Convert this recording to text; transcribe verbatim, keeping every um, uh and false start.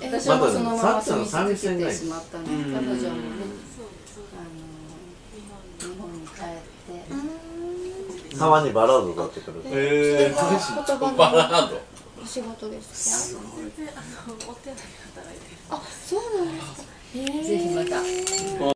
私はそのまま住み続けてしまったので、彼女もね、日本に帰ってたまにバラード歌ってくる。えー、バラード仕事ですか？全然、あの、お手洗い働いてる。あ、そうなんですか。ぜひまた。